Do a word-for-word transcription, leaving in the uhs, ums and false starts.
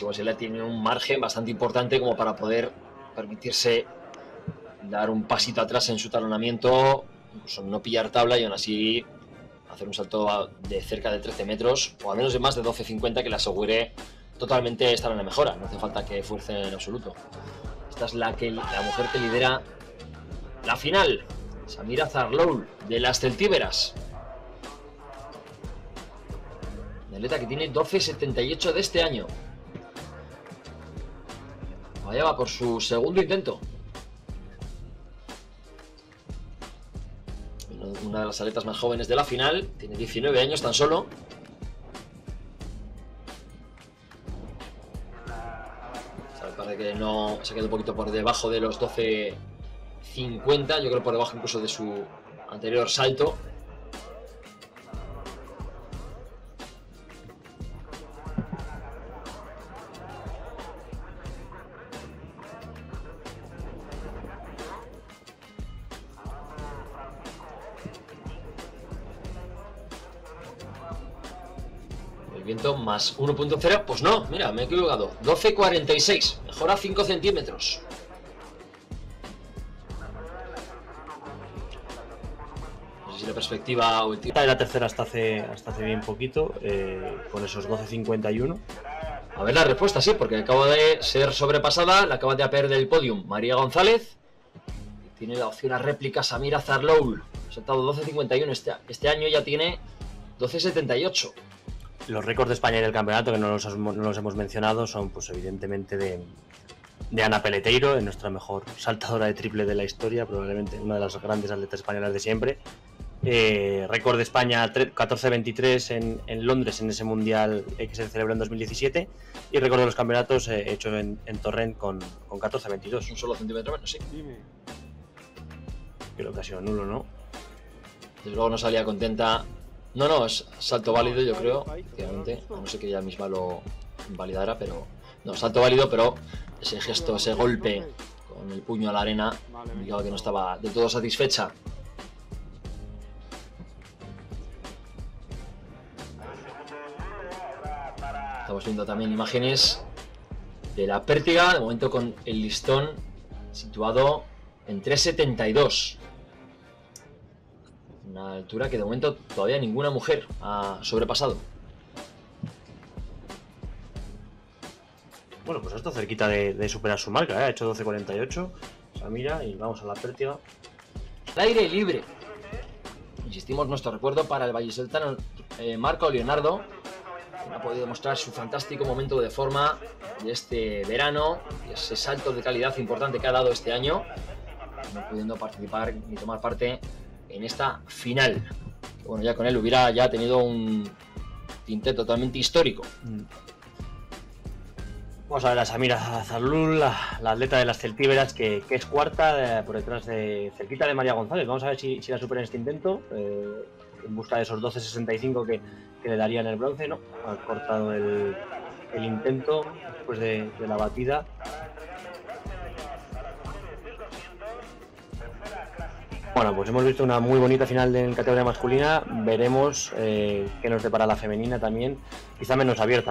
Yugoslavia tiene un margen bastante importante como para poder permitirse dar un pasito atrás en su talonamiento, incluso no pillar tabla y aún así hacer un salto de cerca de trece metros o al menos de más de doce cincuenta que le asegure totalmente estar en la mejora. No hace falta que fuerce en absoluto. Esta es la, que, la mujer que lidera la final, Samira Zarhloul de las Celtíberas. Una atleta que tiene doce setenta y ocho de este año. Allá va por su segundo intento. Una de las atletas más jóvenes de la final. Tiene diecinueve años tan solo. O sea, parece que no se queda un poquito por debajo de los doce cincuenta. Yo creo por debajo incluso de su anterior salto. Viento más uno punto cero, pues no, mira, me he equivocado. doce cuarenta y seis, mejora cinco centímetros. No sé si la perspectiva o el tiro. La tercera hasta hace, hasta hace bien poquito, eh, con esos doce cincuenta y uno. A ver la respuesta, sí, porque acaba de ser sobrepasada, la acaba de apear del podium María González. Tiene la opción a réplica Samira Zarhloul. Ha saltado doce cincuenta y uno, este, este año ya tiene doce setenta y ocho. Los récords de España y del campeonato, que no los, no los hemos mencionado, son pues evidentemente de, de Ana Peleteiro, nuestra mejor saltadora de triple de la historia, probablemente una de las grandes atletas españolas de siempre. Eh, récord de España catorce veintitrés en, en Londres, en ese mundial que se celebró en dos mil diecisiete, y récord de los campeonatos eh, hecho en, en Torrent con, con catorce veintidós. Un solo centímetro menos, sí. Creo que ha sido nulo, ¿no? Desde luego no salía contenta. No, no, es salto válido, yo creo, efectivamente. No sé que ella misma lo invalidara, pero... No, salto válido, pero ese gesto, ese golpe con el puño a la arena, indicaba que no estaba del todo satisfecha. Estamos viendo también imágenes de la pértiga, de momento con el listón situado en tres setenta y dos. Una altura que de momento todavía ninguna mujer ha sobrepasado. Bueno, pues está cerquita de, de superar su marca, ¿eh? Ha hecho doce cuarenta y ocho. Samira, y vamos a la pértiga. El aire libre. Insistimos, nuestro recuerdo para el vallisoltano eh, Marco Leonardo, que no ha podido mostrar su fantástico momento de forma de este verano, ese salto de calidad importante que ha dado este año, no pudiendo participar ni tomar parte en esta final. Bueno, ya con él hubiera ya tenido un tinte totalmente histórico. Vamos a ver a Samira Zarhloul, la, la atleta de las Celtíberas, que, que es cuarta eh, por detrás de cerquita de María González. Vamos a ver si, si la supera en este intento, eh, en busca de esos doce sesenta y cinco que, que le darían el bronce. No, ha cortado el, el intento después de, de la batida. Bueno, pues hemos visto una muy bonita final en categoría masculina. Veremos eh, qué nos depara la femenina también, quizá menos abierta.